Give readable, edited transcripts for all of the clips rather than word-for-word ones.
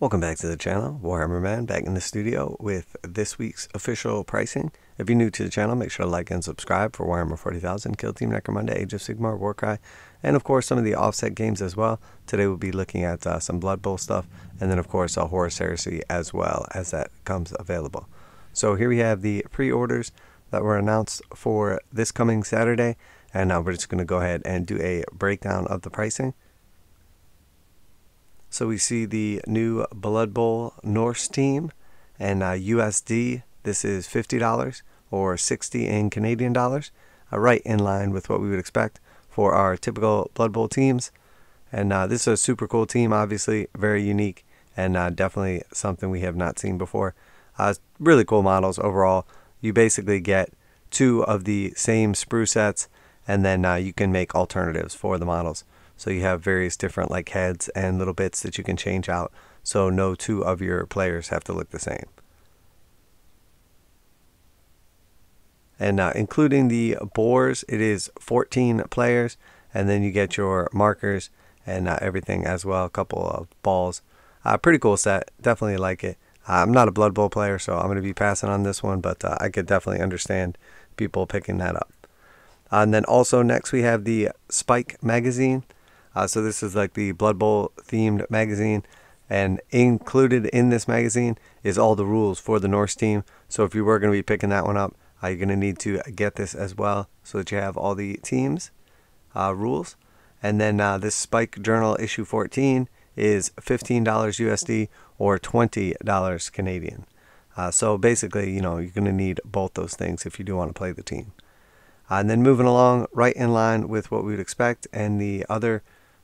Welcome back to the channel, Warhammer Man back in the studio with this week's official pricing. If you're new to the channel, make sure to like and subscribe for Warhammer 40,000, Kill Team, Necromunda, Age of Sigmar, Warcry, and of course some of the offset games as well. Today we'll be looking at some Blood Bowl stuff, and then of course Horus Heresy as well as that comes available. So here we have the pre-orders that were announced for this coming Saturday, and now we're just going to go ahead and do a breakdown of the pricing. So we see the new Blood Bowl Norse team, and USD, this is $50 or 60 in Canadian dollars, right in line with what we would expect for our typical Blood Bowl teams. And this is a super cool team, obviously, very unique, and definitely something we have not seen before. Really cool models overall. You basically get two of the same sprue sets, and then you can make alternatives for the models. So you have various different like heads and little bits that you can change out, so no two of your players have to look the same. And including the boars, it is 14 players, and then you get your markers and everything as well, a couple of balls. Pretty cool set, definitely like it. I'm not a Blood Bowl player, so I'm going to be passing on this one, but I could definitely understand people picking that up. And then also next we have the Spike magazine. So this is like the Blood Bowl themed magazine, and included in this magazine is all the rules for the Norse team. So if you were going to be picking that one up, you're going to need to get this as well so that you have all the team's rules. And then this Spike Journal issue 14 is $15 USD or $20 Canadian. So basically, you know, you're going to need both those things if you do want to play the team. And then moving along, right in line with what we would expect, and the other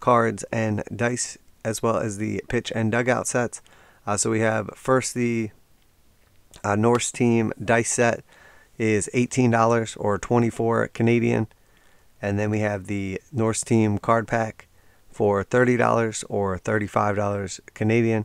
cards and dice, as well as the pitch and dugout sets. So we have first the Norse team dice set is $18 or 24 Canadian. And then we have the Norse team card pack for $30 or $35 Canadian.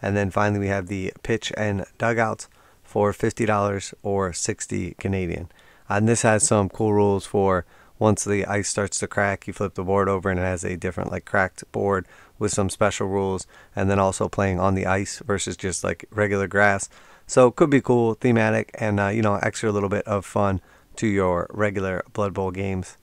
And then finally we have the pitch and dugouts for $50 or 60 Canadian. And this has some cool rules for once the ice starts to crack, you flip the board over and it has a different like cracked board with some special rules, and then also playing on the ice versus just like regular grass. So it could be cool, thematic, and you know, extra little bit of fun to your regular Blood Bowl games.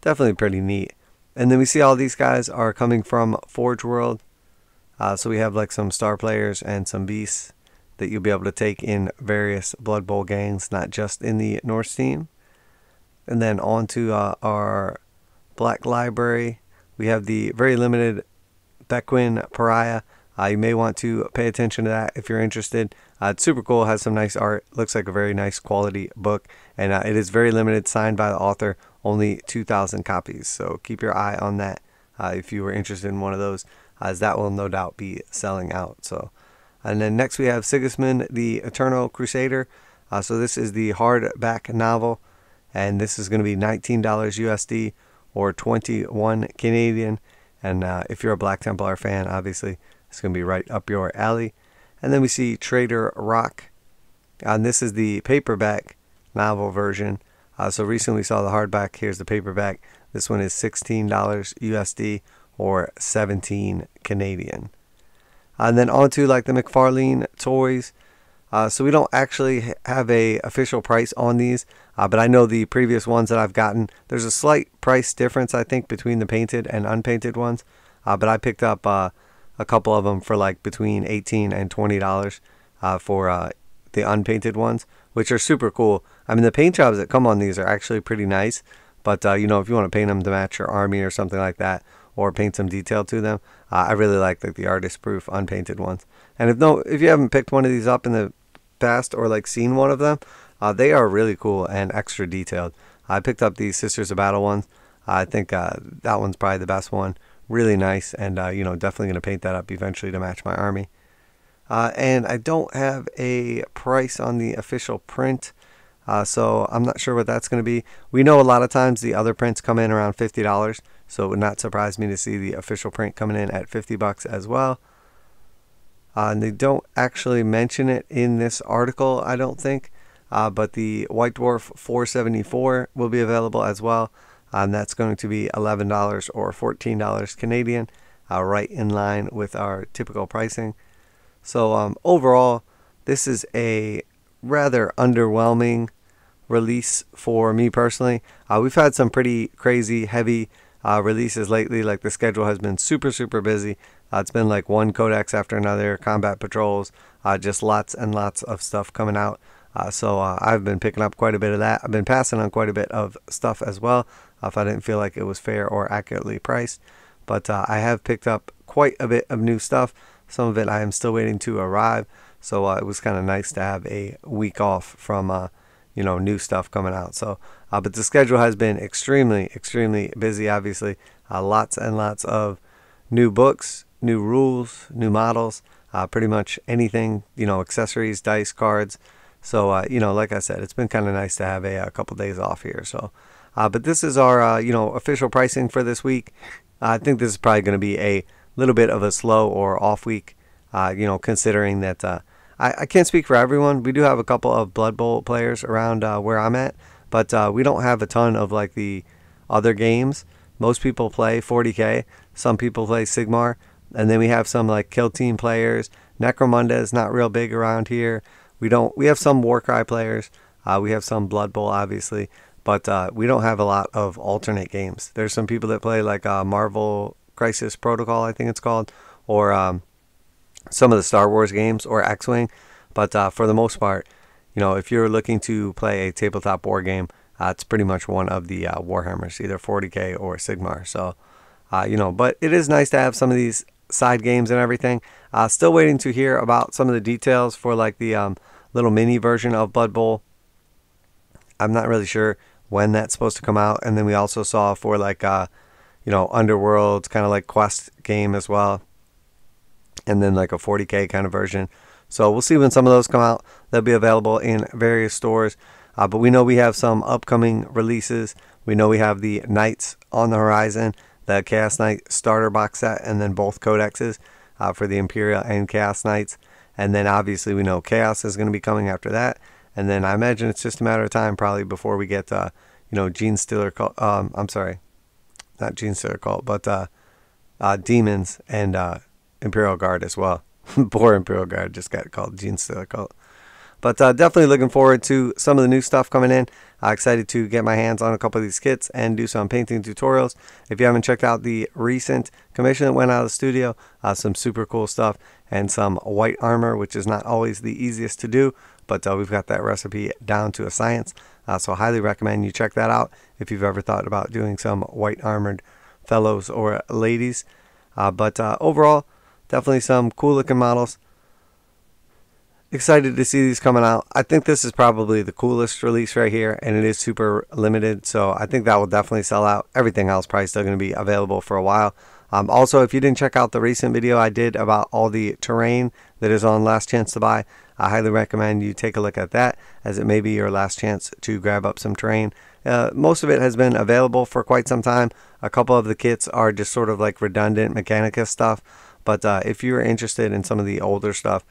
Definitely pretty neat. And then we see all these guys are coming from Forge World. So we have like some star players and some beasts that you'll be able to take in various Blood Bowl games, not just in the Norse team. And then on to our Black Library, we have the very limited Bequin Pariah. You may want to pay attention to that if you're interested. It's super cool, has some nice art, looks like a very nice quality book, and it is very limited, signed by the author, only 2,000 copies. So keep your eye on that if you were interested in one of those, as that will no doubt be selling out. So. And then next we have Sigismund the Eternal Crusader. So this is the hardback novel, and this is going to be $19 USD or 21 Canadian. And if you're a Black Templar fan, obviously it's going to be right up your alley. And then we see Traitor Rock, and this is the paperback novel version. So recently we saw the hardback, here's the paperback. This one is $16 USD or 17 Canadian. And then on to like the McFarlane toys. So we don't actually have a official price on these, but I know the previous ones that I've gotten, there's a slight price difference, I think, between the painted and unpainted ones. But I picked up a couple of them for like between $18 and $20 for the unpainted ones, which are super cool. I mean, the paint jobs that come on these are actually pretty nice, but you know, if you want to paint them to match your army or something like that, or paint some detail to them. I really like the artist proof unpainted ones. And if you haven't picked one of these up in the past or like seen one of them, they are really cool and extra detailed. I picked up the Sisters of Battle ones. I think that one's probably the best one. Really nice, and you know, definitely going to paint that up eventually to match my army. And I don't have a price on the official print. So I'm not sure what that's going to be. We know a lot of times the other prints come in around $50, so it would not surprise me to see the official print coming in at $50 as well. And they don't actually mention it in this article, I don't think. But the White Dwarf 474 will be available as well. And that's going to be $11 or $14 Canadian. right in line with our typical pricing. So overall, this is a rather underwhelming release for me personally. We've had some pretty crazy heavy releases lately. Like the schedule has been super busy. It's been like one codex after another, combat patrols, just lots and lots of stuff coming out. So I've been picking up quite a bit of that. I've been passing on quite a bit of stuff as well if I didn't feel like it was fair or accurately priced. But I have picked up quite a bit of new stuff. Some of it I am still waiting to arrive. So it was kind of nice to have a week off from you know, new stuff coming out. So but the schedule has been extremely busy, obviously. Lots and lots of new books, new rules, new models, pretty much anything, you know, accessories, dice, cards. So, you know, like I said, it's been kind of nice to have a couple days off here. So, but this is our, you know, official pricing for this week. I think this is probably going to be a little bit of a slow or off week, you know, considering that I can't speak for everyone. We do have a couple of Blood Bowl players around where I'm at, but we don't have a ton of like the other games. Most people play 40K. Some people play Sigmar. And then we have some like Kill Team players. Necromunda is not real big around here. We have some Warcry players, we have some Blood Bowl obviously, but we don't have a lot of alternate games. There's some people that play like Marvel Crisis Protocol, I think it's called, or some of the Star Wars games or X-Wing, but for the most part, you know, if you're looking to play a tabletop war game, it's pretty much one of the Warhammers, either 40K or Sigmar. So, you know, but it is nice to have some of these side games and everything. Still waiting to hear about some of the details for like the little mini version of Blood Bowl. I'm not really sure when that's supposed to come out. And then we also saw for like you know, Underworld kind of like quest game as well, and then like a 40K kind of version. So we'll see when some of those come out. They'll be available in various stores, but we know we have some upcoming releases. We know we have the Knights on the horizon, the Chaos Knight starter box set, and then both codexes for the Imperial and Chaos Knights. And then obviously we know Chaos is going to be coming after that. And then I imagine it's just a matter of time probably before we get, you know, Gene Stealer Cult, I'm sorry, not Gene Stealer Cult, but Demons and Imperial Guard as well. Poor Imperial Guard just got called Gene Stealer Cult. But definitely looking forward to some of the new stuff coming in. Excited to get my hands on a couple of these kits and do some painting tutorials. If you haven't checked out the recent commission that went out of the studio, some super cool stuff and some white armor, which is not always the easiest to do, but we've got that recipe down to a science. So I highly recommend you check that out if you've ever thought about doing some white armored fellows or ladies. But overall, definitely some cool looking models. Excited to see these coming out. I think this is probably the coolest release right here, and it is super limited, so I think that will definitely sell out. Everything else probably still going to be available for a while. Also, if you didn't check out the recent video I did about all the terrain that is on Last Chance to Buy, I highly recommend you take a look at that, as it may be your last chance to grab up some terrain. Most of it has been available for quite some time. A couple of the kits are just sort of like redundant Mechanicus stuff, but if you're interested in some of the older stuff,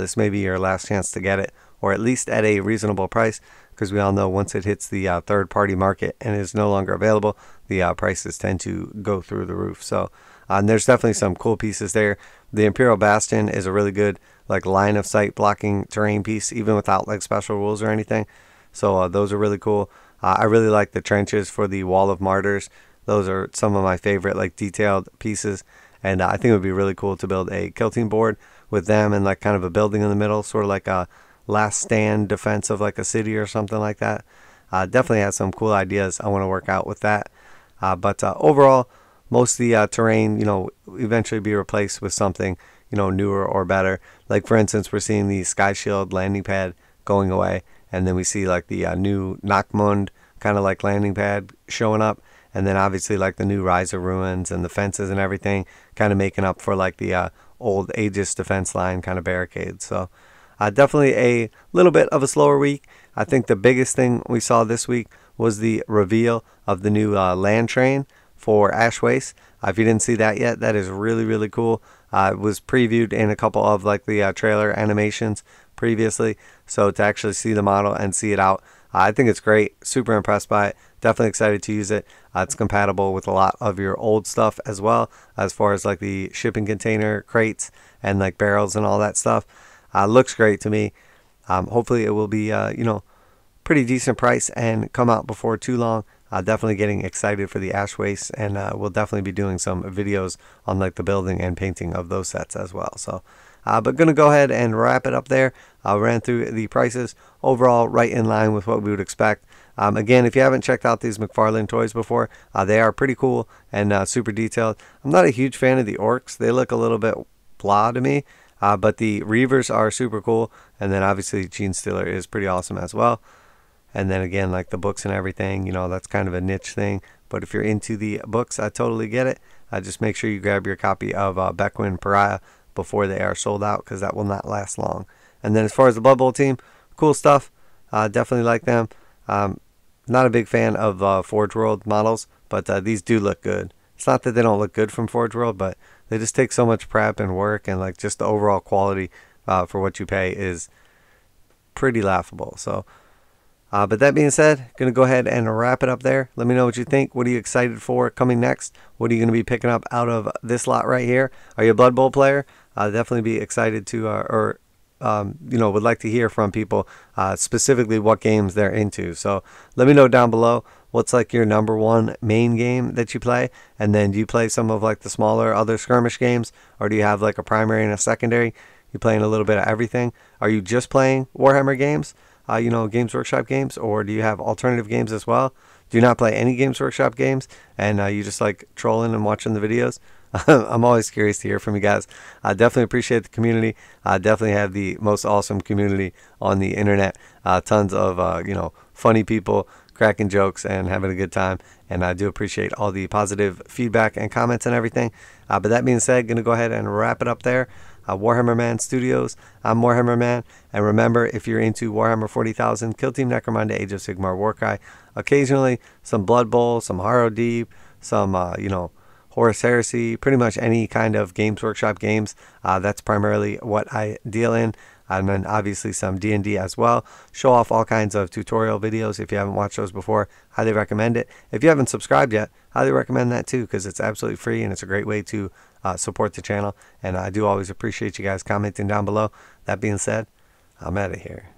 this may be your last chance to get it, or at least at a reasonable price, because we all know once it hits the third-party market and is no longer available, the prices tend to go through the roof. So and there's definitely some cool pieces there. The Imperial Bastion is a really good like line-of-sight blocking terrain piece, even without like special rules or anything. So those are really cool. I really like the trenches for the Wall of Martyrs. Those are some of my favorite like detailed pieces, and I think it would be really cool to build a Kill Team board with them and like kind of a building in the middle, sort of like a last stand defense of like a city or something like that. Definitely has some cool ideas I want to work out with that. But overall, most of the terrain, you know, eventually be replaced with something, you know, newer or better. Like for instance, we're seeing the Sky Shield landing pad going away, and then we see like the new Nachmund kind of like landing pad showing up, and then obviously like the new Riser Ruins and the fences and everything kind of making up for like the old Aegis defense line kind of barricades. So definitely a little bit of a slower week. I think the biggest thing we saw this week was the reveal of the new land train for Ash Waste. If you didn't see that yet, that is really cool. It was previewed in a couple of like the trailer animations previously, so to actually see the model and see it out I think it's great. Super impressed by it. Definitely excited to use it. It's compatible with a lot of your old stuff as well, as far as like the shipping container crates and like barrels and all that stuff. Looks great to me. Hopefully it will be, you know, pretty decent price and come out before too long. Definitely getting excited for the Ash Waste, and we'll definitely be doing some videos on like the building and painting of those sets as well. So, but gonna go ahead and wrap it up there. Ran through the prices overall, right in line with what we would expect. Again, if you haven't checked out these McFarlane toys before, they are pretty cool and super detailed. I'm not a huge fan of the orcs; they look a little bit blah to me. But the Reavers are super cool, and then obviously Gene Stealer is pretty awesome as well. And then again, like the books and everything, you know, that's kind of a niche thing. But if you're into the books, I totally get it. Just make sure you grab your copy of Bequin Pariah before they are sold out, because that will not last long. And then as far as the Blood Bowl team, cool stuff. Definitely like them. Not a big fan of Forge World models, but these do look good. It's not that they don't look good from Forge World, but they just take so much prep and work, and like just the overall quality for what you pay is pretty laughable. So, but that being said, gonna go ahead and wrap it up there. Let me know what you think. What are you excited for coming next? What are you gonna be picking up out of this lot right here? Are you a Blood Bowl player? Definitely be excited to, you know, would like to hear from people specifically what games they're into. So let me know down below. What's like your #1 main game that you play? And then do you play some of like the smaller other skirmish games? Or do you have like a primary and a secondary? You playing a little bit of everything? Are you just playing Warhammer games? You know, Games Workshop games? Or do you have alternative games as well? Do you not play any Games Workshop games? And you just like trolling and watching the videos? I'm always curious to hear from you guys. I definitely appreciate the community. I definitely have the most awesome community on the internet. Tons of, you know, funny people, cracking jokes and having a good time, and I do appreciate all the positive feedback and comments and everything. But that being said, gonna go ahead and wrap it up there. Warhammer Man Studios, I'm Warhammer Man, and remember, if you're into Warhammer 40,000, Kill Team, Necromunda, Age of Sigmar, Warcry, occasionally some Blood Bowl, some Harrow Deep, some you know, Horus Heresy, pretty much any kind of Games Workshop games, that's primarily what I deal in. And then obviously some D&D as well. Show off all kinds of tutorial videos. If you haven't watched those before, highly recommend it. If you haven't subscribed yet, highly recommend that too, because it's absolutely free and it's a great way to support the channel. And I do always appreciate you guys commenting down below. That being said, I'm out of here.